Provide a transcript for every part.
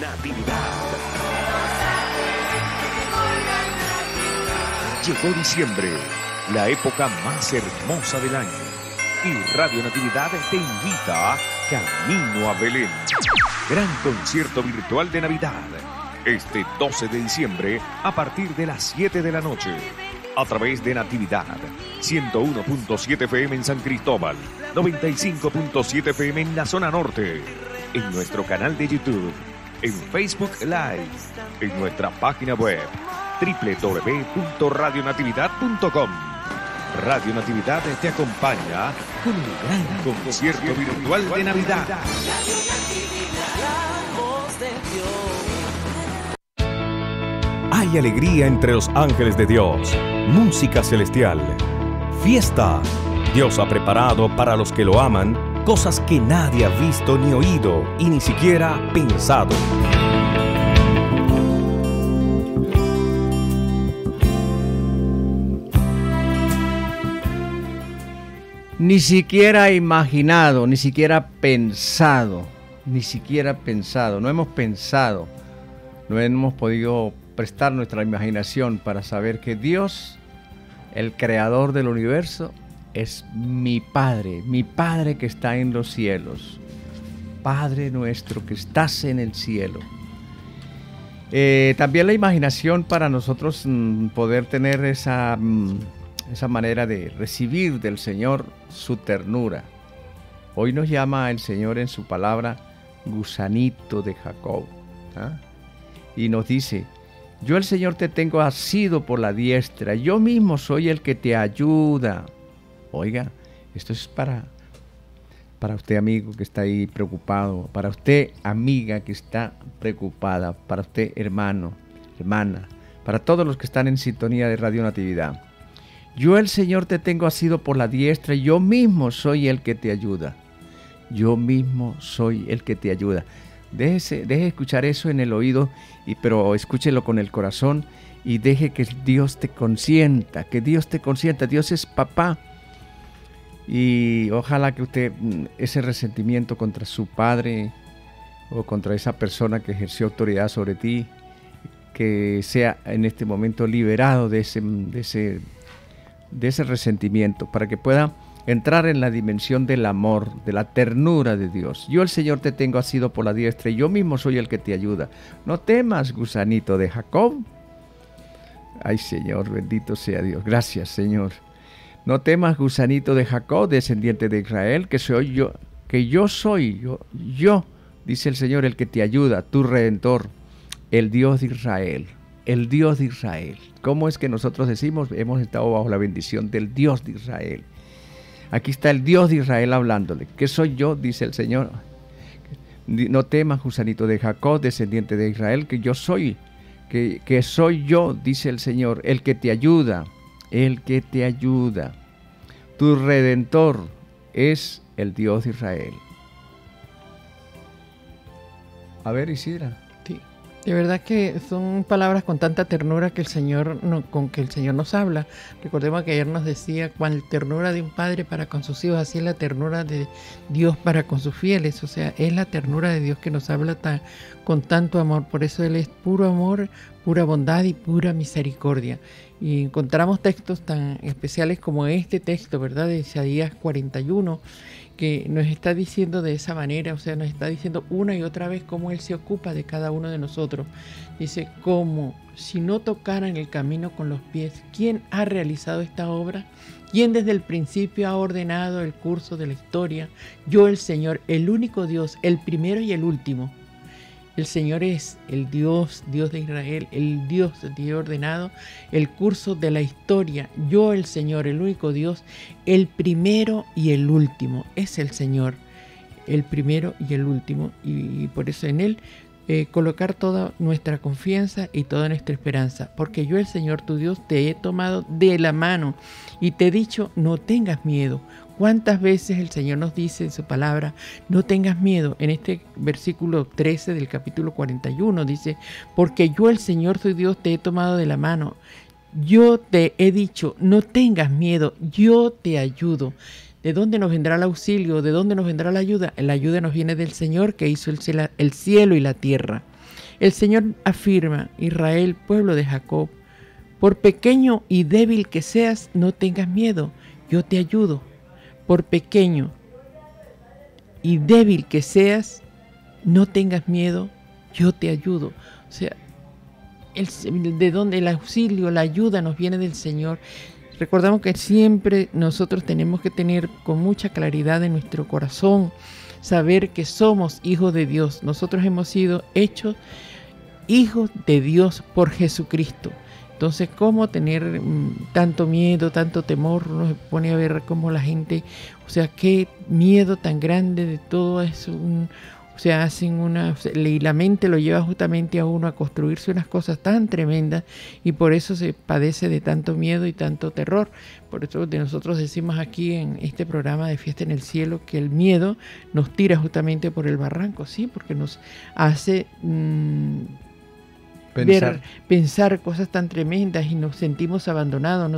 Natividad. Natividad. Llegó diciembre, la época más hermosa del año. Y Radio Natividad te invita a Camino a Belén. Gran concierto virtual de Navidad. Este 12 de diciembre a partir de las 7 de la noche. A través de Natividad, 101.7 FM en San Cristóbal, 95.7 FM en la zona norte, en nuestro canal de YouTube, en Facebook Live, en nuestra página web, www.radionatividad.com. Radio Natividad te acompaña con un gran concierto virtual de Navidad. Hay alegría entre los ángeles de Dios, música celestial, fiesta. Dios ha preparado para los que lo aman cosas que nadie ha visto ni oído y ni siquiera pensado. Ni siquiera imaginado, ni siquiera pensado, ni siquiera pensado. No hemos pensado, no hemos podido prestar nuestra imaginación para saber que Dios, el creador del universo, es mi Padre que está en los cielos, Padre nuestro que estás en el cielo. También la imaginación para nosotros poder tener esa manera de recibir del Señor su ternura. Hoy nos llama el Señor en su palabra gusanito de Jacob, y nos dice: yo el Señor te tengo asido por la diestra, yo mismo soy el que te ayuda. Oiga, esto es para usted, amigo, que está ahí preocupado, para usted, amiga, que está preocupada, para usted, hermano, hermana, para todos los que están en sintonía de Radio Natividad. Yo el Señor te tengo asido por la diestra, yo mismo soy el que te ayuda. Yo mismo soy el que te ayuda. Deje escuchar eso en el oído, pero escúchelo con el corazón y deje que Dios te consienta, que Dios te consienta. Dios es papá y ojalá que usted ese resentimiento contra su padre o contra esa persona que ejerció autoridad sobre ti, que sea en este momento liberado de ese resentimiento para que pueda entrar en la dimensión del amor, de la ternura de Dios. Yo el Señor te tengo asido por la diestra y yo mismo soy el que te ayuda. No temas, gusanito de Jacob. Ay, Señor, bendito sea Dios. Gracias, Señor. No temas, gusanito de Jacob, descendiente de Israel, que soy yo, que yo soy, dice el Señor, el que te ayuda, tu Redentor, el Dios de Israel. El Dios de Israel. ¿Cómo es que nosotros decimos? Hemos estado bajo la bendición del Dios de Israel. Aquí está el Dios de Israel hablándole. ¿Qué soy yo? Dice el Señor. No temas, gusanito de Jacob, descendiente de Israel, que yo soy. Que soy yo, dice el Señor, el que te ayuda. El que te ayuda. Tu Redentor es el Dios de Israel. A ver, Isidra. Sí. De verdad que son palabras con tanta ternura que el Señor nos habla. Recordemos que ayer nos decía, cuál ternura de un padre para con sus hijos, así es la ternura de Dios para con sus fieles. O sea, es la ternura de Dios que nos habla con tanto amor. Por eso Él es puro amor, pura bondad y pura misericordia. Y encontramos textos tan especiales como este texto, ¿verdad?, de Isaías 41, que nos está diciendo de esa manera, o sea, nos está diciendo una y otra vez cómo Él se ocupa de cada uno de nosotros. Dice, como si no tocaran el camino con los pies, ¿quién ha realizado esta obra? ¿Quién desde el principio ha ordenado el curso de la historia? Yo, el Señor, el único Dios, el primero y el último. El Señor es el Dios, Dios de Israel, el Dios que ha ordenado el curso de la historia. Yo, el Señor, el único Dios, el primero y el último. Es el Señor, el primero y el último. Y por eso en Él colocar toda nuestra confianza y toda nuestra esperanza. Porque yo, el Señor, tu Dios, te he tomado de la mano y te he dicho, no tengas miedo. ¿Cuántas veces el Señor nos dice en su palabra, no tengas miedo? En este versículo 13 del capítulo 41 dice, porque yo el Señor tu Dios te he tomado de la mano, yo te he dicho, no tengas miedo, yo te ayudo. ¿De dónde nos vendrá el auxilio? ¿De dónde nos vendrá la ayuda? La ayuda nos viene del Señor, que hizo el cielo y la tierra. El Señor afirma: Israel, pueblo de Jacob, por pequeño y débil que seas, no tengas miedo, yo te ayudo. Por pequeño y débil que seas, no tengas miedo, yo te ayudo. O sea, de donde el auxilio, la ayuda nos viene del Señor. Recordamos que siempre nosotros tenemos que tener con mucha claridad en nuestro corazón, saber que somos hijos de Dios. Nosotros hemos sido hechos hijos de Dios por Jesucristo. Entonces, ¿cómo tener tanto miedo, tanto temor? Uno se pone a ver cómo la gente, o sea, qué miedo tan grande de todo eso. Y la mente lo lleva justamente a uno a construirse unas cosas tan tremendas, y por eso se padece de tanto miedo y tanto terror. Por eso nosotros decimos aquí en este programa de Fiesta en el Cielo que el miedo nos tira justamente por el barranco, ¿sí? Porque nos hace pensar cosas tan tremendas y nos sentimos abandonados,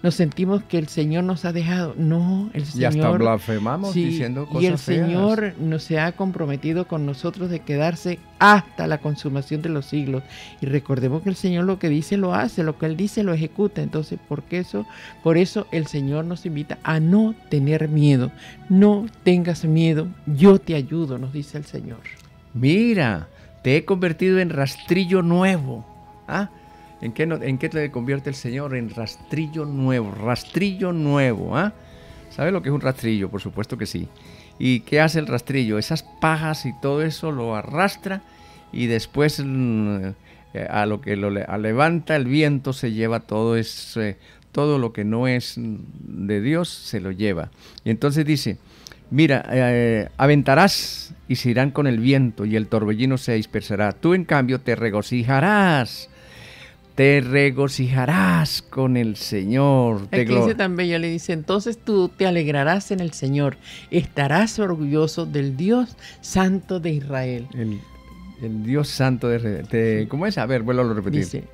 nos sentimos que el Señor nos ha dejado. No, el Señor... Y hasta blasfemamos, sí, diciendo cosas feas. Y el Señor nos se ha comprometido con nosotros de quedarse hasta la consumación de los siglos. Y recordemos que el Señor lo que dice lo hace, lo que Él dice lo ejecuta. Entonces, por eso el Señor nos invita a no tener miedo. No tengas miedo, yo te ayudo, nos dice el Señor. Mira, te he convertido en rastrillo nuevo. ¿Ah? ¿En qué te convierte el Señor? En rastrillo nuevo. Rastrillo nuevo. ¿Ah? ¿Sabe lo que es un rastrillo? Por supuesto que sí. ¿Y qué hace el rastrillo? Esas pajas y todo eso lo arrastra, y después a lo que lo levanta el viento se lleva todo lo que no es de Dios, se lo lleva. Y entonces dice... Mira, aventarás y se irán con el viento y el torbellino se dispersará. Tú, en cambio, te regocijarás. Te regocijarás con el Señor. Aquí dice tan bello, le dice: entonces tú te alegrarás en el Señor. Estarás orgulloso del Dios Santo de Israel. El Dios Santo de Israel. ¿Cómo es? A ver, vuelvo a repetir. Dice...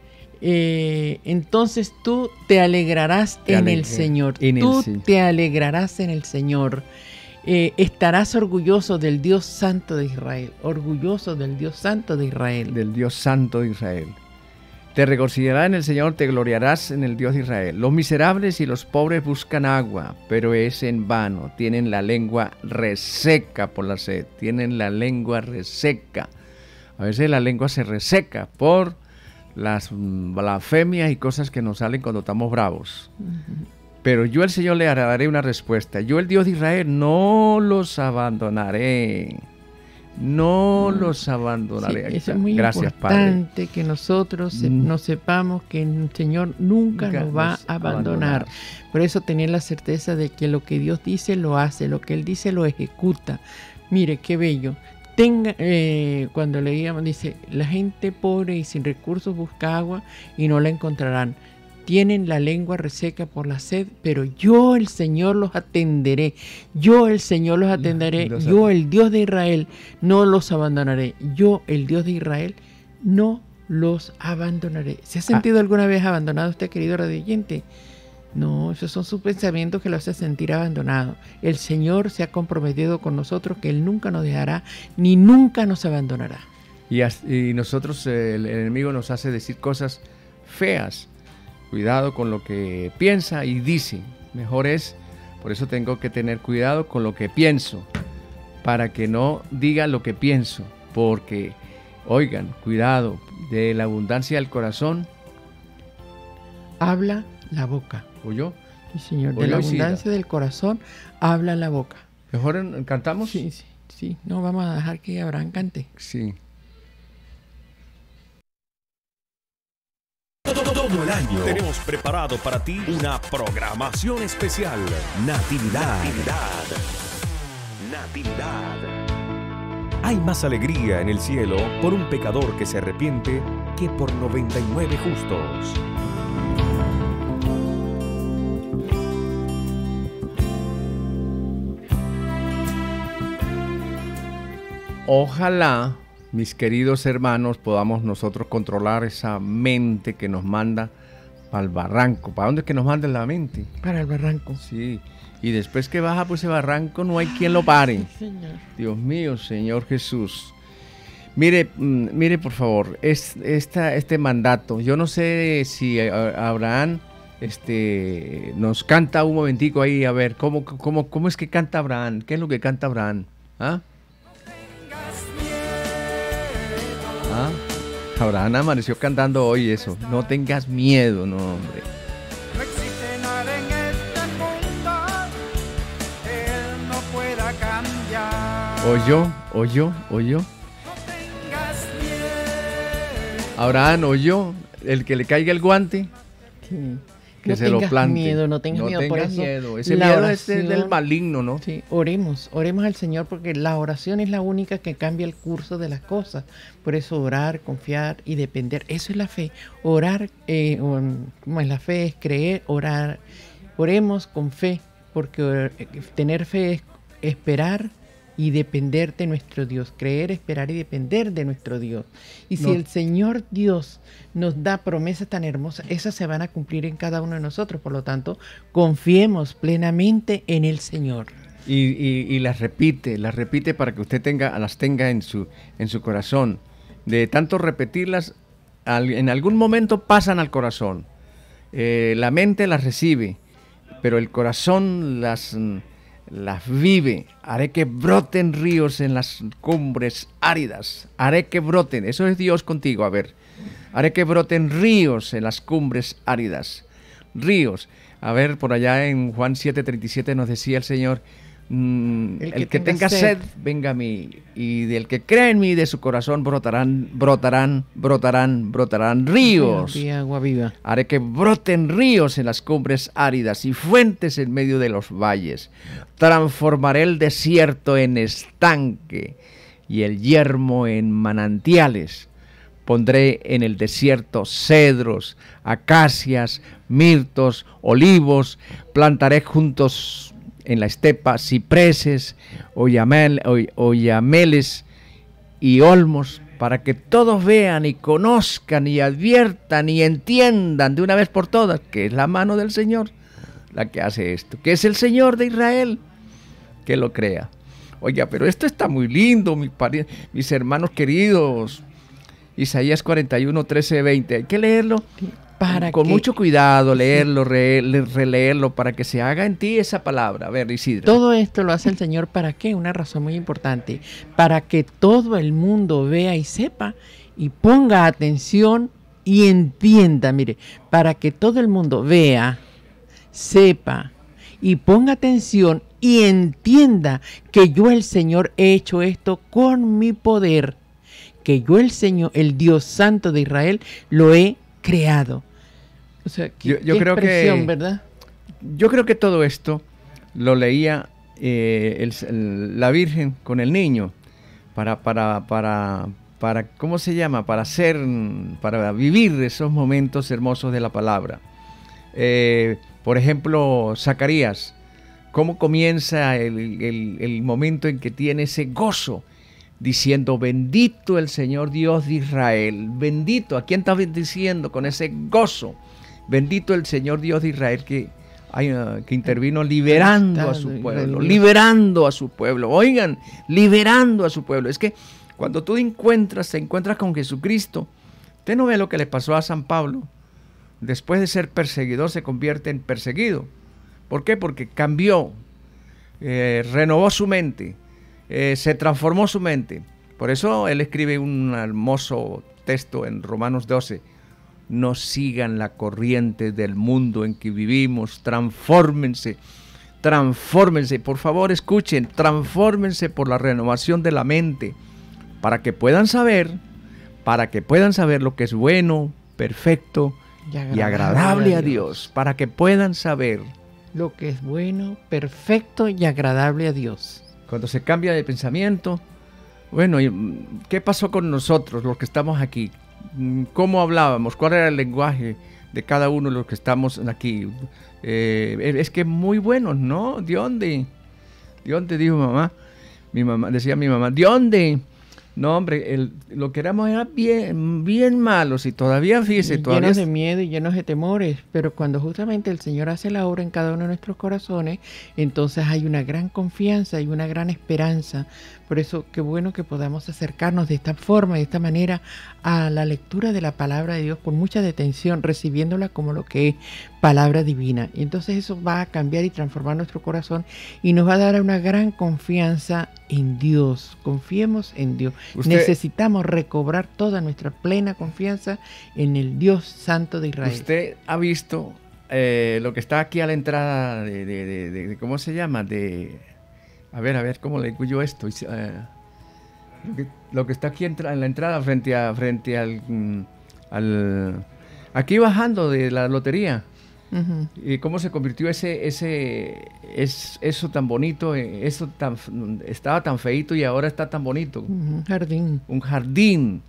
entonces tú te alegrarás en el Señor. Tú te alegrarás en el Señor. Estarás orgulloso del Dios Santo de Israel. Orgulloso del Dios Santo de Israel. Del Dios Santo de Israel. Te regocijarás en el Señor, te gloriarás en el Dios de Israel. Los miserables y los pobres buscan agua, pero es en vano. Tienen la lengua reseca por la sed. Tienen la lengua reseca. A veces la lengua se reseca por las blasfemias y cosas que nos salen cuando estamos bravos. Pero yo, el Señor, le daré una respuesta. Yo, el Dios de Israel, no los abandonaré. No los abandonaré. Sí, eso es muy importante, Padre, que nosotros nos sepamos que el Señor nunca nos va a abandonar. Por eso tener la certeza de que lo que Dios dice lo hace, lo que Él dice lo ejecuta. Mire, qué bello. Cuando leíamos, dice: la gente pobre y sin recursos busca agua y no la encontrarán. Tienen la lengua reseca por la sed, pero yo, el Señor, los atenderé. Yo, el Señor, los atenderé. Yo, el Dios de Israel, no los abandonaré. Yo, el Dios de Israel, no los abandonaré. ¿Se ha sentido alguna vez abandonado usted, querido radio oyente? No, esos son sus pensamientos que lo hacen sentir abandonado. El Señor se ha comprometido con nosotros que Él nunca nos dejará ni nunca nos abandonará. Y nosotros, el enemigo nos hace decir cosas feas. Cuidado con lo que piensa y dice. Mejor es, por eso tengo que tener cuidado con lo que pienso, para que no diga lo que pienso. Porque, oigan, cuidado, de la abundancia del corazón habla la boca. ¿Oyó? Sí, señor. De la abundancia del corazón habla la boca. ¿Mejor cantamos? Sí, sí, sí. No, vamos a dejar que Abraham cante. Sí. Todo el año tenemos preparado para ti una programación especial. Natividad. Natividad. Hay más alegría en el cielo por un pecador que se arrepiente que por 99 justos. Ojalá, mis queridos hermanos, podamos nosotros controlar esa mente que nos manda Al barranco. ¿Para dónde es que nos manda la mente? Para el barranco. Sí. Y después que baja por ese barranco no hay quien lo pare. Sí, señor. Dios mío, Señor Jesús. Mire, mire por favor, este mandato. Yo no sé si Abraham nos canta un momentico ahí, a ver, ¿cómo es que canta Abraham? ¿Qué es lo que canta Abraham? ¿Ah? ¿Ah? Abraham amaneció cantando hoy eso. No tengas miedo, no, hombre. No existe nada en este mundo que él no pueda cambiar. Oyó. No tengas miedo. Abraham oyó, el que le caiga el guante, sí, que no se lo plante. Miedo, no tengas miedo, por eso miedo. Ese miedo oración, es del maligno, ¿no? Sí, oremos al Señor, porque la oración es la única que cambia el curso de las cosas. Por eso orar, confiar y depender, eso es la fe. Orar, la fe es creer, orar. Oremos con fe, porque tener fe es esperar y depender de nuestro Dios, creer, esperar y depender de nuestro Dios. Y si el Señor Dios nos da promesas tan hermosas, esas se van a cumplir en cada uno de nosotros. Por lo tanto, confiemos plenamente en el Señor. Y las repite para que usted las tenga en su corazón. De tanto repetirlas, en algún momento pasan al corazón. La mente las recibe, pero el corazón las vive. Haré que broten ríos en las cumbres áridas. Haré que broten. Eso es Dios contigo. A ver. Haré que broten ríos en las cumbres áridas. Ríos. A ver, por allá en Juan 7:37 nos decía el Señor, el que tenga sed, venga a mí. Y del que cree en mí, de su corazón brotarán ríos. Y agua viva. Haré que broten ríos en las cumbres áridas y fuentes en medio de los valles. Transformaré el desierto en estanque y el yermo en manantiales. Pondré en el desierto cedros, acacias, mirtos, olivos. Plantaré juntos en la estepa cipreses, oyameles y olmos, para que todos vean y conozcan y adviertan y entiendan de una vez por todas que es la mano del Señor la que hace esto, que es el Señor de Israel que lo crea. Oiga, pero esto está muy lindo, mis hermanos queridos. Isaías 41, 13, 20. Hay que leerlo con mucho cuidado, leerlo, releerlo, para que se haga en ti esa palabra. A ver, Isidra. Todo esto lo hace el Señor, ¿para qué? Una razón muy importante. Para que todo el mundo vea y sepa y ponga atención y entienda. Mire, para que todo el mundo vea, sepa y ponga atención y entienda que yo, el Señor, he hecho esto con mi poder, que yo, el Señor, el Dios Santo de Israel, lo he creado. O sea, yo creo que, ¿verdad? Yo creo que todo esto lo leía la Virgen con el niño para ¿cómo se llama? Para vivir esos momentos hermosos de la palabra. Por ejemplo, Zacarías, ¿cómo comienza el momento en que tiene ese gozo? Diciendo, bendito el Señor Dios de Israel, bendito. ¿A quién estás bendiciendo con ese gozo? Bendito el Señor Dios de Israel que intervino liberando a su pueblo, liberando a su pueblo. Oigan, liberando a su pueblo. Es que cuando tú te encuentras con Jesucristo, usted no ve lo que le pasó a San Pablo. Después de ser perseguidor, se convierte en perseguido. ¿Por qué? Porque cambió, renovó su mente. Se transformó su mente. Por eso él escribe un hermoso texto en Romanos 12. No sigan la corriente del mundo en que vivimos. Transfórmense, transfórmense. Por favor, escuchen, transfórmense por la renovación de la mente, para que puedan saber lo que es bueno, perfecto y agradable a Dios. Para que puedan saber lo que es bueno, perfecto y agradable a Dios. Cuando se cambia de pensamiento, bueno, ¿qué pasó con nosotros, los que estamos aquí? ¿Cómo hablábamos? ¿Cuál era el lenguaje de cada uno de los que estamos aquí? Es que muy buenos, ¿no? ¿De dónde? ¿De dónde? Dijo mi mamá. Decía mi mamá, ¿de dónde? No, hombre, lo que éramos era bien, bien malos y todavía, fíjese, todavía... Llenos de miedo y llenos de temores, pero cuando justamente el Señor hace la obra en cada uno de nuestros corazones, entonces hay una gran confianza y una gran esperanza. Por eso, qué bueno que podamos acercarnos de esta forma, de esta manera, a la lectura de la palabra de Dios con mucha detención, recibiéndola como lo que es palabra divina. Y entonces eso va a cambiar y transformar nuestro corazón y nos va a dar una gran confianza en Dios. Confiemos en Dios. Necesitamos recobrar toda nuestra plena confianza en el Dios Santo de Israel. Usted ha visto lo que está aquí a la entrada de ¿cómo se llama? A ver, ¿cómo le digo yo esto? Lo que está aquí en la entrada frente al aquí bajando de la lotería. Uh-huh. Y cómo se convirtió eso tan bonito, estaba tan feito y ahora está tan bonito. Un jardín. Un jardín.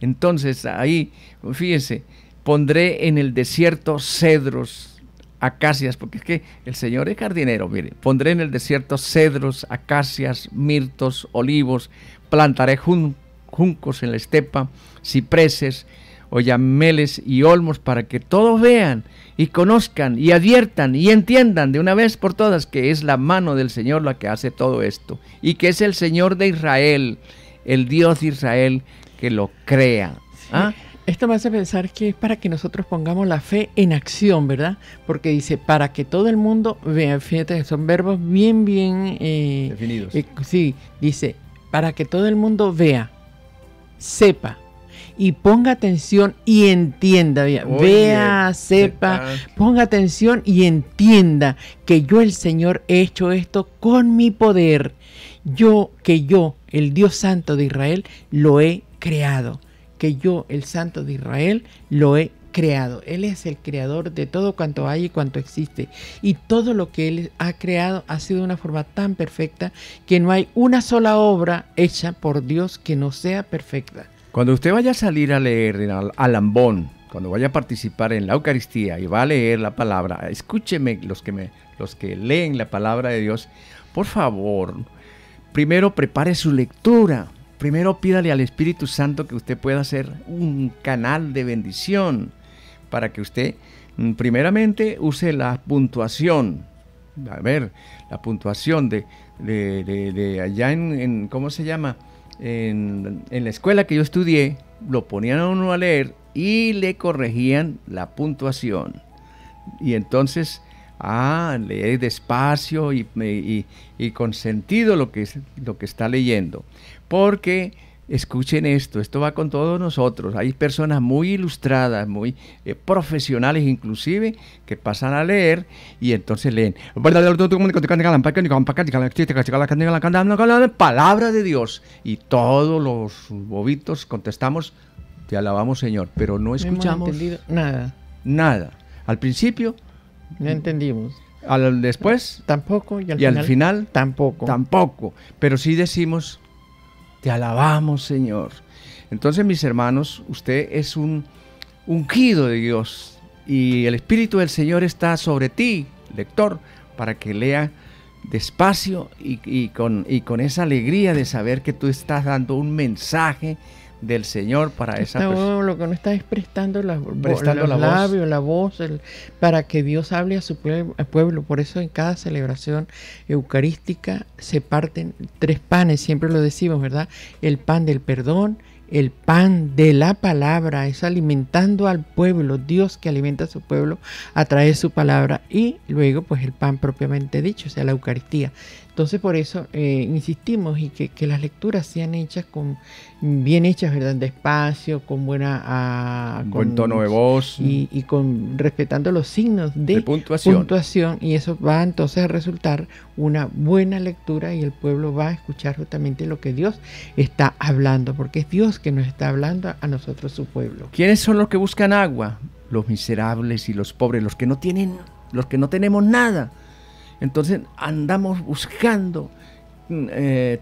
Entonces ahí, fíjense, pondré en el desierto cedros, acacias, porque es que el Señor es jardinero, mire. Pondré en el desierto cedros, acacias, mirtos, olivos, plantaré juncos en la estepa, cipreses, oyameles y olmos, para que todos vean y conozcan y adviertan y entiendan de una vez por todas que es la mano del Señor la que hace todo esto y que es el Señor de Israel, el Dios de Israel que lo crea. Sí. ¿Ah? Esto me hace pensar que es para que nosotros pongamos la fe en acción, ¿verdad? Porque dice, para que todo el mundo vea, fíjate que son verbos bien, bien... definidos. Sí, dice, para que todo el mundo vea, sepa y ponga atención y entienda. Vea, sepa, ponga atención y entienda que yo, el Señor, he hecho esto con mi poder. Yo, el Dios Santo de Israel, lo he creado. Que yo, el Santo de Israel, lo he creado. Él es el creador de todo cuanto hay y cuanto existe. Y todo lo que Él ha creado ha sido de una forma tan perfecta que no hay una sola obra hecha por Dios que no sea perfecta. Cuando usted vaya a salir a leer al ambón, cuando vaya a participar en la Eucaristía y va a leer la palabra, escúcheme los que leen la palabra de Dios, por favor, primero prepare su lectura. Primero pídale al Espíritu Santo que usted pueda ser un canal de bendición para que usted primeramente use la puntuación. A ver, la puntuación de allá en ¿cómo se llama? En la escuela que yo estudié, lo ponían a uno a leer y le corregían la puntuación. Y entonces... leer despacio y con sentido lo que está leyendo. Porque, escuchen esto va con todos nosotros. Hay personas muy ilustradas, muy profesionales inclusive, que pasan a leer y entonces leen. Palabra de Dios. Y todos los bobitos contestamos, te alabamos, Señor. Pero no escuchamos nada. Al principio... no entendimos. Después tampoco, y al final tampoco, pero sí decimos, te alabamos, Señor. Entonces, mis hermanos, usted es un ungido de Dios y el Espíritu del Señor está sobre ti, lector, para que lea despacio y con esa alegría de saber que tú estás dando un mensaje del Señor para esa persona. Lo que uno está es prestando la voz, para que Dios hable a su pueblo. Por eso en cada celebración eucarística se parten tres panes, siempre lo decimos, ¿verdad? El pan del perdón, el pan de la palabra, es alimentando al pueblo, Dios que alimenta a su pueblo a través de su palabra, y luego pues el pan propiamente dicho, o sea, la Eucaristía. Entonces por eso insistimos y que las lecturas sean hechas bien hechas, ¿verdad? Despacio, con buen tono de voz y con respetando los signos de puntuación, y eso va entonces a resultar una buena lectura y el pueblo va a escuchar justamente lo que Dios está hablando, porque es Dios que nos está hablando a nosotros, su pueblo. ¿Quiénes son los que buscan agua? Los miserables y los pobres, los que no tenemos nada. Entonces andamos buscando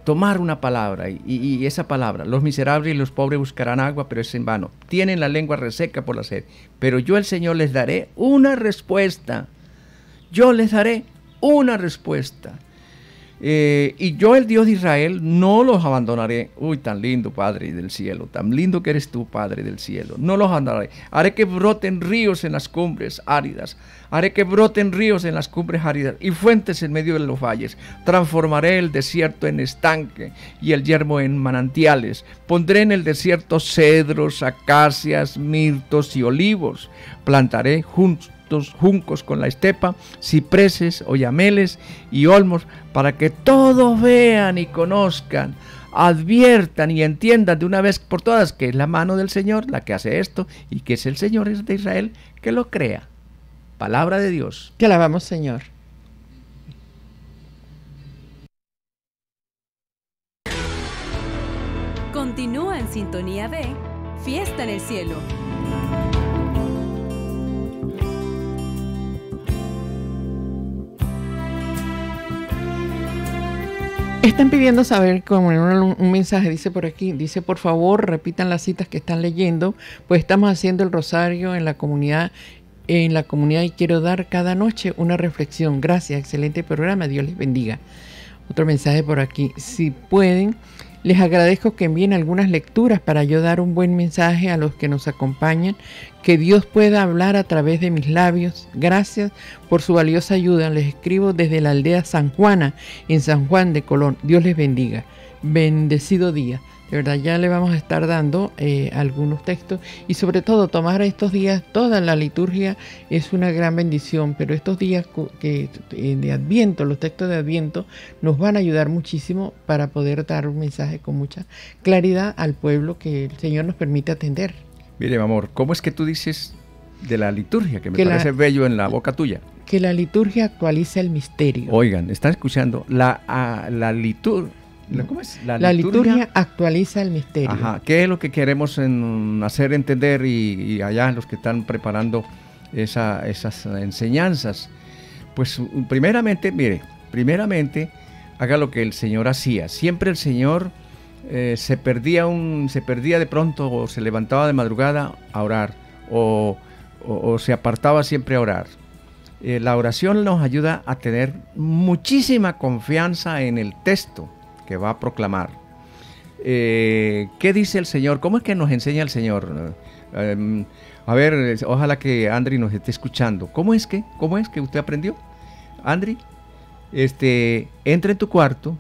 tomar una palabra y esa palabra. Los miserables y los pobres buscarán agua, pero es en vano. Tienen la lengua reseca por la sed. Pero yo, el Señor, les daré una respuesta. Yo les daré una respuesta. Y yo, el Dios de Israel, no los abandonaré. Uy, tan lindo, Padre del cielo, tan lindo que eres tú, Padre del cielo. No los abandonaré. Haré que broten ríos en las cumbres áridas. Haré que broten ríos en las cumbres áridas y fuentes en medio de los valles. Transformaré el desierto en estanque y el yermo en manantiales. Pondré en el desierto cedros, acacias, mirtos y olivos. Plantaré juntos juncos con la estepa, cipreses, oyameles y olmos, para que todos vean y conozcan, adviertan y entiendan de una vez por todas que es la mano del Señor la que hace esto y que es el Señor de Israel que lo crea. Palabra de Dios. Te alabamos, Señor. Continúa en sintonía de Fiesta en el Cielo. Están pidiendo saber, como un mensaje dice por aquí, dice: por favor repitan las citas que están leyendo, pues estamos haciendo el rosario en la comunidad y quiero dar cada noche una reflexión. Gracias, excelente programa, Dios les bendiga. Otro mensaje por aquí: si pueden, les agradezco que envíen algunas lecturas para yo dar un buen mensaje a los que nos acompañan, que Dios pueda hablar a través de mis labios. Gracias por su valiosa ayuda. Les escribo desde la aldea San Juana, en San Juan de Colón. Dios les bendiga. Bendecido día. De verdad, ya le vamos a estar dando algunos textos, y sobre todo tomar estos días, toda la liturgia es una gran bendición, pero estos días de Adviento, los textos de Adviento nos van a ayudar muchísimo para poder dar un mensaje con mucha claridad al pueblo que el Señor nos permite atender. Mire, mi amor, ¿cómo es que tú dices de la liturgia? Que me parece bello en la boca tuya. Que la liturgia actualiza el misterio. Oigan, ¿están escuchando? La liturgia. ¿Cómo es? La liturgia actualiza el misterio. Ajá. ¿Qué es lo que queremos hacer entender y allá los que están preparando esas enseñanzas? Pues primeramente haga lo que el Señor hacía. Siempre el Señor se perdía de pronto, o se levantaba de madrugada a orar, o se apartaba siempre a orar. La oración nos ayuda a tener muchísima confianza en el texto que va a proclamar. ¿Qué dice el Señor? ¿Cómo es que nos enseña el Señor? A ver, ojalá que Andri nos esté escuchando. ¿Cómo es que usted aprendió? Andri, entra en tu cuarto,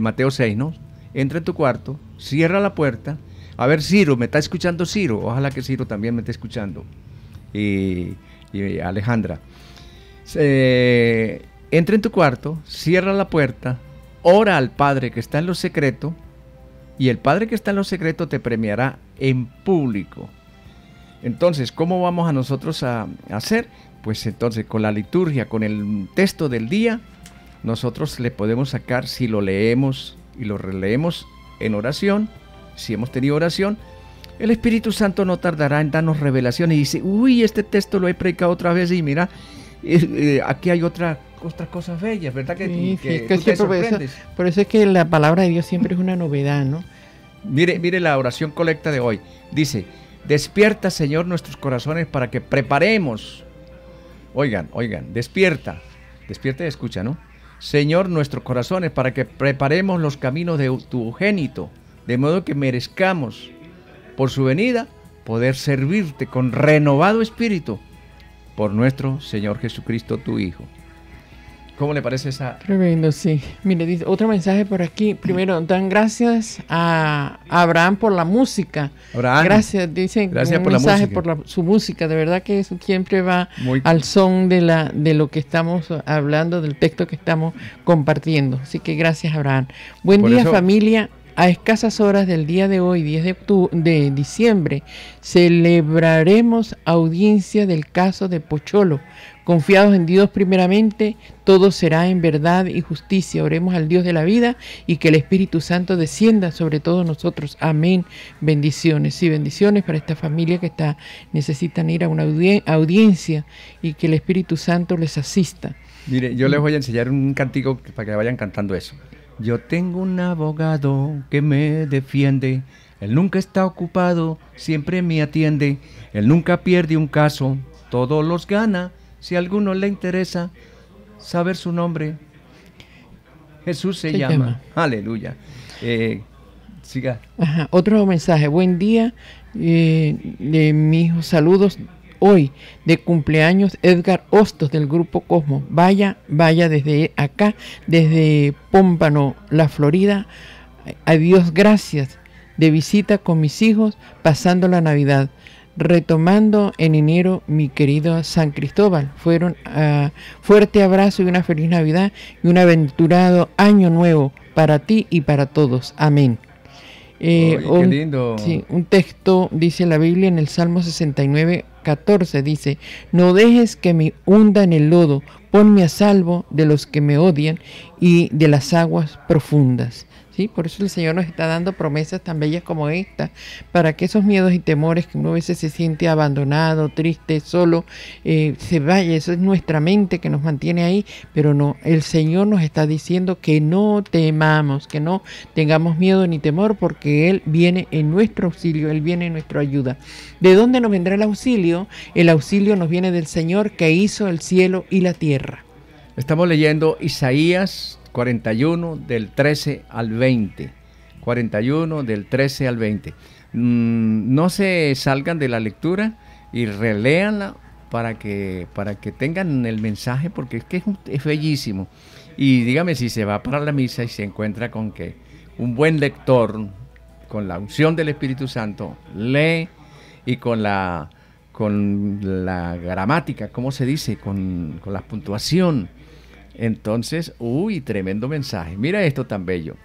Mateo 6, ¿no? Entra en tu cuarto, cierra la puerta. A ver, Ciro, ¿me está escuchando Ciro? Ojalá que Ciro también me esté escuchando. Y Alejandra. Entra en tu cuarto, cierra la puerta, ora al Padre que está en lo secreto, y el Padre que está en lo secreto te premiará en público. Entonces, ¿cómo vamos a nosotros a hacer? Pues entonces, con la liturgia, con el texto del día, nosotros le podemos sacar, si lo leemos y lo releemos en oración, si hemos tenido oración, el Espíritu Santo no tardará en darnos revelaciones y dice: uy, este texto lo he predicado otra vez y mira, aquí hay otras cosas bellas, ¿verdad? Que te sorprendes. Por eso es que la palabra de Dios siempre es una novedad, ¿no? Mire la oración colecta de hoy. Dice: despierta, Señor, nuestros corazones para que preparemos. Oigan, despierta y escucha, ¿no? Señor, nuestros corazones para que preparemos los caminos de tu unigénito, de modo que merezcamos por su venida poder servirte con renovado espíritu por nuestro Señor Jesucristo, tu Hijo. ¿Cómo le parece esa? Tremendo, sí. Mire, dice, otro mensaje por aquí. Primero, dan gracias a Abraham por la música. Abraham. Gracias, dicen. Gracias por la música. Su música. De verdad que eso siempre va al son de lo que estamos hablando, del texto que estamos compartiendo. Así que gracias, Abraham. Buen día, familia. A escasas horas del día de hoy, 10 de diciembre, celebraremos audiencia del caso de Pocholo. Confiados en Dios primeramente, todo será en verdad y justicia. Oremos al Dios de la vida y que el Espíritu Santo descienda sobre todos nosotros. Amén. Bendiciones. Sí, bendiciones para esta familia que necesitan ir a una audiencia y que el Espíritu Santo les asista. Mire, yo les voy a enseñar un cántico para que vayan cantando eso. Yo tengo un abogado que me defiende, él nunca está ocupado, siempre me atiende, él nunca pierde un caso, todos los gana, si a alguno le interesa saber su nombre. Jesús se llama. Aleluya. Siga. Ajá. Otro mensaje. Buen día, de mis saludos. Hoy de cumpleaños Edgar Hostos del Grupo Cosmos. Vaya desde acá, desde Pómpano, la Florida. A Dios gracias, de visita con mis hijos, pasando la Navidad. Retomando en enero, mi querido San Cristóbal. Fueron a fuerte abrazo y una feliz Navidad y un aventurado año nuevo para ti y para todos. Amén. Qué lindo. Sí, un texto, dice la Biblia en el Salmo 69:14, dice: no dejes que me hunda en el lodo, ponme a salvo de los que me odian y de las aguas profundas. ¿Sí? Por eso el Señor nos está dando promesas tan bellas como esta, para que esos miedos y temores que uno a veces se siente abandonado, triste, solo, se vaya. Eso es nuestra mente que nos mantiene ahí, pero no, el Señor nos está diciendo que no temamos, que no tengamos miedo ni temor, porque Él viene en nuestro auxilio, Él viene en nuestra ayuda. ¿De dónde nos vendrá el auxilio? El auxilio nos viene del Señor, que hizo el cielo y la tierra. Estamos leyendo Isaías 41 del 13 al 20. 41 del 13 al 20. No se salgan de la lectura y reléanla para que tengan el mensaje, porque es que es bellísimo. Y dígame si se va para la misa y se encuentra con que un buen lector, con la unción del Espíritu Santo, lee y con la gramática, ¿cómo se dice? Con la puntuación. Entonces, uy, tremendo mensaje. Mira esto tan bello.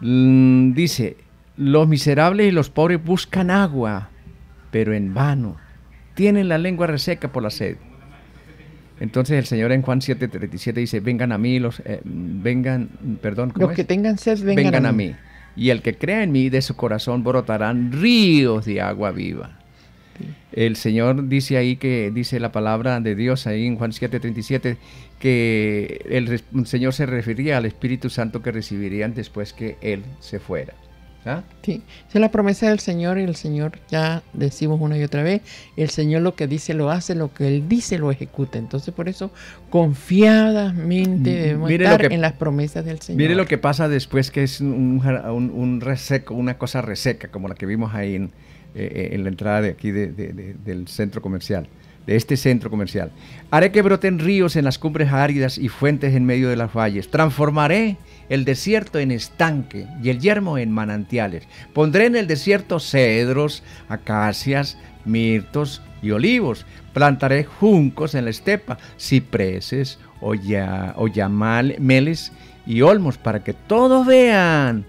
Dice: los miserables y los pobres buscan agua, pero en vano. Tienen la lengua reseca por la sed. Entonces el Señor en Juan 7:37 dice: vengan a mí, los que tengan sed, vengan a mí. Y el que crea en mí, de su corazón brotarán ríos de agua viva. El Señor dice ahí, que dice la palabra de Dios ahí en Juan 7:37, que el Señor se refería al Espíritu Santo que recibirían después que Él se fuera. ¿Ah? Sí, esa es la promesa del Señor, y el Señor, ya decimos una y otra vez, el Señor lo que dice lo hace, lo que Él dice lo ejecuta. Entonces, por eso confiadamente debemos estar en las promesas del Señor. Mire lo que pasa después, que es un reseco, una cosa reseca como la que vimos ahí en la entrada de aquí del centro comercial, de este centro comercial. Haré que broten ríos en las cumbres áridas y fuentes en medio de las valles. Transformaré el desierto en estanque y el yermo en manantiales. Pondré en el desierto cedros, acacias, mirtos y olivos. Plantaré juncos en la estepa, cipreses, oyameles y olmos, para que todos vean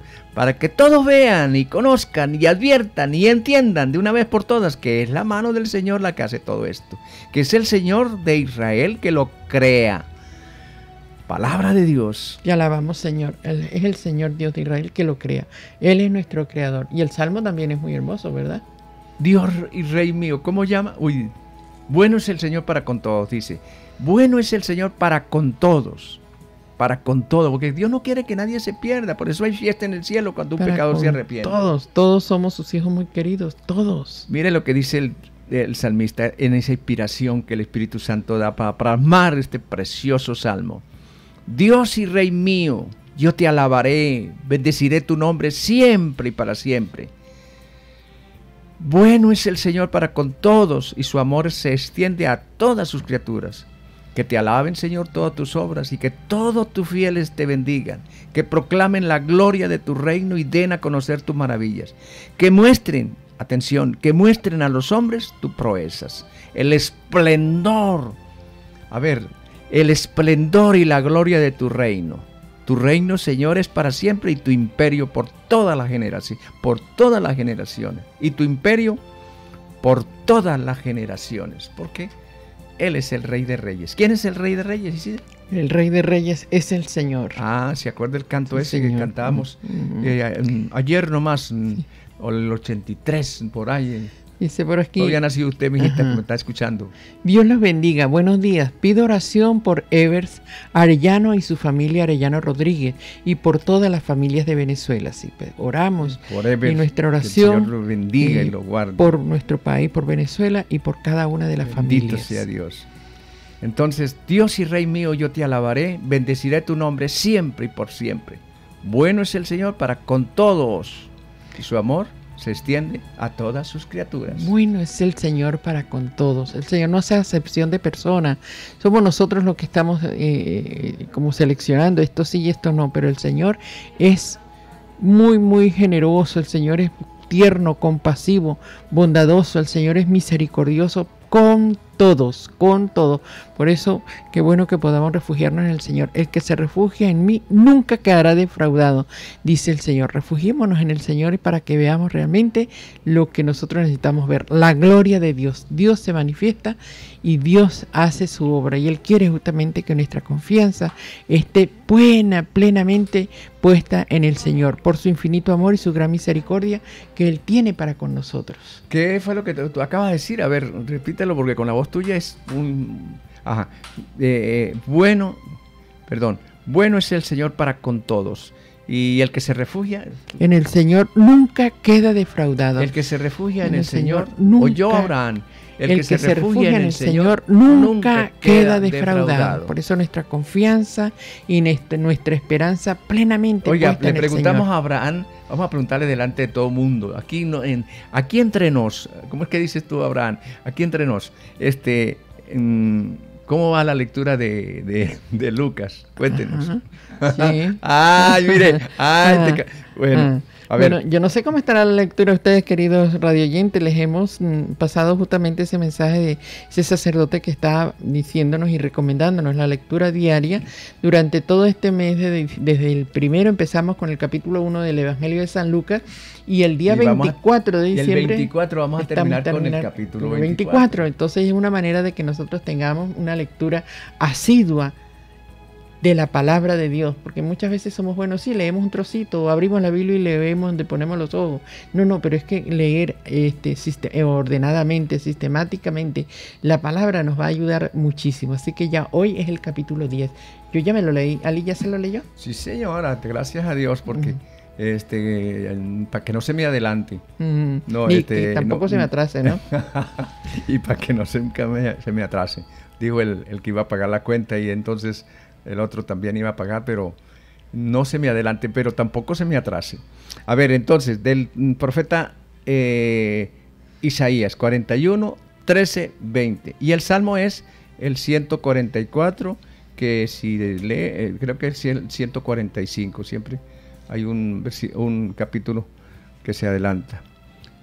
y conozcan y adviertan y entiendan de una vez por todas que es la mano del Señor la que hace todo esto, que es el Señor de Israel que lo crea. Palabra de Dios. Y alabamos, Señor. Él es el Señor Dios de Israel que lo crea. Él es nuestro creador. Y el Salmo también es muy hermoso, ¿verdad? Dios y Rey mío, ¿cómo llama? Uy, bueno es el Señor para con todos, dice. Bueno es el Señor para con todos. Para con todo, porque Dios no quiere que nadie se pierda. Por eso hay fiesta en el cielo cuando un pecador se arrepiente. Todos somos sus hijos muy queridos, todos. Mire lo que dice el salmista en esa inspiración que el Espíritu Santo da para plasmar este precioso salmo. Dios y Rey mío, yo te alabaré, bendeciré tu nombre siempre y para siempre. Bueno es el Señor para con todos, y su amor se extiende a todas sus criaturas. Que te alaben, Señor, todas tus obras, y que todos tus fieles te bendigan, que proclamen la gloria de tu reino y den a conocer tus maravillas, que muestren, atención, que muestren a los hombres tus proezas, el esplendor y la gloria de tu reino. Tu reino, Señor, es para siempre, y tu imperio por todas las generaciones, y tu imperio por todas las generaciones. ¿Por qué? Él es el Rey de Reyes. ¿Quién es el Rey de Reyes? El Rey de Reyes es el Señor. Ah, ¿se acuerda el canto ese Señor, que cantábamos ayer nomás, o el 83, por ahí? Dice por aquí. Todavía nacido usted, mi hijita, que me está escuchando. Dios los bendiga. Buenos días. Pido oración por Evers Arellano y su familia Arellano Rodríguez, y por todas las familias de Venezuela. Sí, pues, oramos por Evers, y nuestra oración. Que el Señor lo bendiga y lo guarde. Por nuestro país, por Venezuela y por cada una de las familias. Bendito sea Dios. Entonces, Dios y Rey mío, yo te alabaré, bendeciré tu nombre siempre y por siempre. Bueno es el Señor para con todos, y su amor se extiende a todas sus criaturas. Bueno es el Señor para con todos. El Señor no hace acepción de personas. Somos nosotros los que estamos como seleccionando esto sí y esto no, pero el Señor es muy, muy generoso. El Señor es tierno, compasivo, bondadoso. El Señor es misericordioso con todos, con todos. Por eso, qué bueno que podamos refugiarnos en el Señor. El que se refugia en mí nunca quedará defraudado, dice el Señor. Refugiémonos en el Señor para que veamos realmente lo que nosotros necesitamos ver, la gloria de Dios. Dios se manifiesta y Dios hace su obra. Y Él quiere justamente que nuestra confianza esté plenamente puesta en el Señor, por su infinito amor y su gran misericordia que Él tiene para con nosotros. ¿Qué fue lo que tú acabas de decir? A ver, repítelo, porque con la voz tuya es un... Ajá. Bueno es el Señor para con todos. Y el que se refugia en el Señor nunca queda defraudado. El que se refugia en el Señor nunca, oyó Abraham, el que se refugia en el Señor nunca queda defraudado. Por eso nuestra confianza y nuestra esperanza plenamente puesta en el Señor. Oiga, le preguntamos a Abraham, vamos a preguntarle delante de todo mundo, aquí, no, aquí entre nos, ¿cómo es que dices tú, Abraham? Aquí entre nos, ¿cómo va la lectura de Lucas? Cuéntenos. Sí. ¡Ay, mire! Ay, bueno, a ver. Bueno, yo no sé cómo estará la lectura de ustedes, queridos radioyentes. Les hemos pasado justamente ese mensaje de ese sacerdote que está diciéndonos y recomendándonos la lectura diaria. Durante todo este mes, desde el primero empezamos con el capítulo 1 del Evangelio de San Lucas. Y el día 24 de diciembre... el 24 vamos a terminar con el capítulo 24. Entonces es una manera de que nosotros tengamos una lectura asidua de la palabra de Dios, porque muchas veces somos buenos, sí, leemos un trocito, o abrimos la Biblia y leemos donde ponemos los ojos. No, pero es que leer ordenadamente, sistemáticamente, la palabra nos va a ayudar muchísimo. Así que ya hoy es el capítulo 10. Yo ya me lo leí. ¿Ali ya se lo leyó? Sí, señora, gracias a Dios, porque... para que no se me adelante. No, que tampoco se me atrase, ¿no? Y para que no se me atrase. Dijo el que iba a pagar la cuenta, y entonces el otro también iba a pagar, pero no se me adelante, pero tampoco se me atrase. A ver, entonces, del profeta Isaías 41, 13, 20. Y el salmo es el 144, que si lee, creo que es el 145, siempre hay un capítulo que se adelanta.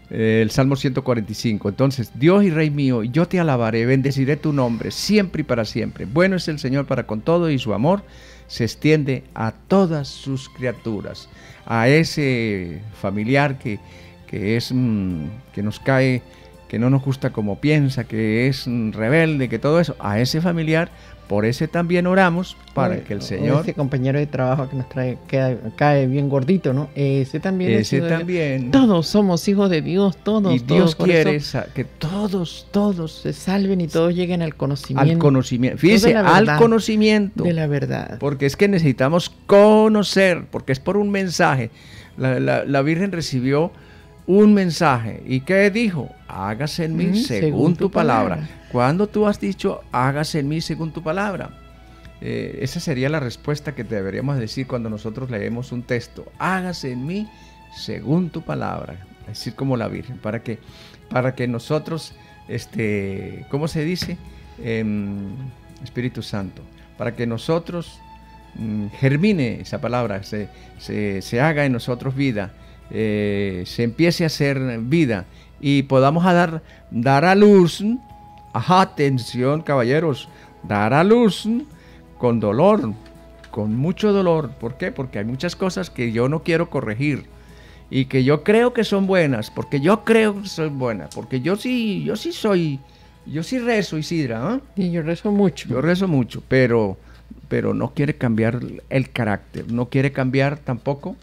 El Salmo 145. Entonces, Dios y Rey mío, yo te alabaré, bendeciré tu nombre siempre y para siempre. Bueno es el Señor para con todo, y su amor se extiende a todas sus criaturas. A ese familiar que nos cae, que no nos gusta como piensa, que es rebelde, que todo eso, a ese familiar, por ese también oramos, para que el Señor... Ese compañero de trabajo que nos trae, que cae bien gordito, ¿no? Ese también. Ese también. Todos somos hijos de Dios, todos. Y Dios quiere que todos se salven y todos lleguen al conocimiento. Al conocimiento. Fíjense, al conocimiento. De la verdad. Porque es que necesitamos conocer, porque es por un mensaje. La Virgen recibió un mensaje. ¿Y qué dijo? Hágase en mí según tu palabra. Cuando tú has dicho, hágase en mí según tu palabra. Esa sería la respuesta que deberíamos decir cuando nosotros leemos un texto. Hágase en mí según tu palabra. Es decir, como la Virgen, para que nosotros, ¿cómo se dice? Espíritu Santo. Para que nosotros germine esa palabra, se haga en nosotros vida, se empiece a hacer vida y podamos dar a luz. Ajá, atención, caballeros, dar a luz con dolor, con mucho dolor. ¿Por qué? Porque hay muchas cosas que yo no quiero corregir y que yo creo que son buenas, porque yo creo que son buenas, porque yo sí rezo, Isidra, ¿eh? Y yo rezo mucho. Yo rezo mucho, pero no quiere cambiar el carácter, no quiere cambiar tampoco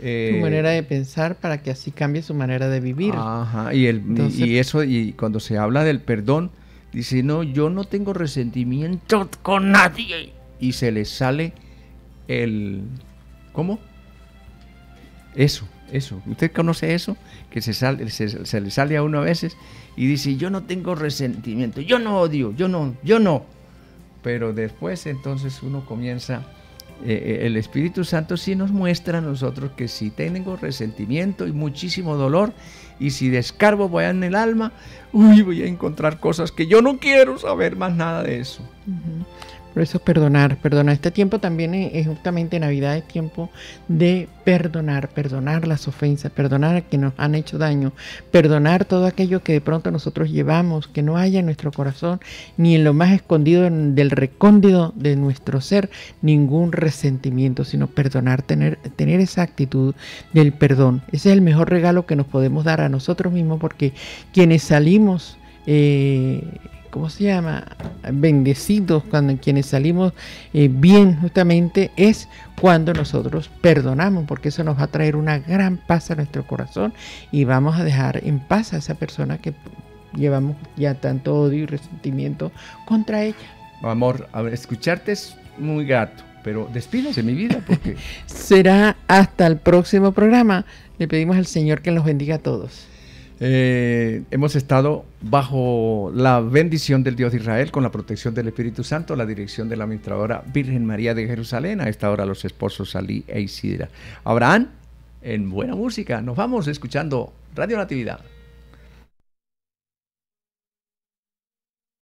su manera de pensar, para que así cambie su manera de vivir. Ajá, y cuando se habla del perdón, dice, no, yo no tengo resentimiento con nadie. Y se le sale el... ¿Cómo? Eso. ¿Usted conoce eso? Que se le sale a uno a veces y dice, yo no tengo resentimiento, yo no odio, yo no. pero después entonces uno comienza, el Espíritu Santo sí nos muestra a nosotros que si tengo resentimiento y muchísimo dolor, y si descargo voy en el alma, uy, voy a encontrar cosas que yo no quiero saber más nada de eso. Por eso perdonar, perdonar. Este tiempo también es justamente Navidad, es tiempo de perdonar, perdonar las ofensas, perdonar a quienes nos han hecho daño, perdonar todo aquello que de pronto nosotros llevamos, que no haya en nuestro corazón, ni en lo más escondido del recóndito de nuestro ser, ningún resentimiento, sino perdonar, tener esa actitud del perdón. Ese es el mejor regalo que nos podemos dar a nosotros mismos, porque quienes salimos, ¿cómo se llama?, bendecidos, cuando quienes salimos bien, justamente es cuando nosotros perdonamos, porque eso nos va a traer una gran paz a nuestro corazón y vamos a dejar en paz a esa persona que llevamos ya tanto odio y resentimiento contra ella. Amor, a ver, escucharte es muy grato, pero despídase mi vida porque... Será hasta el próximo programa. Le pedimos al Señor que los bendiga a todos. Hemos estado bajo la bendición del Dios de Israel, con la protección del Espíritu Santo, la dirección de la administradora Virgen María de Jerusalén. A esta hora los esposos Ali e Isidra. Abraham, en buena música. Nos vamos escuchando Radio Natividad.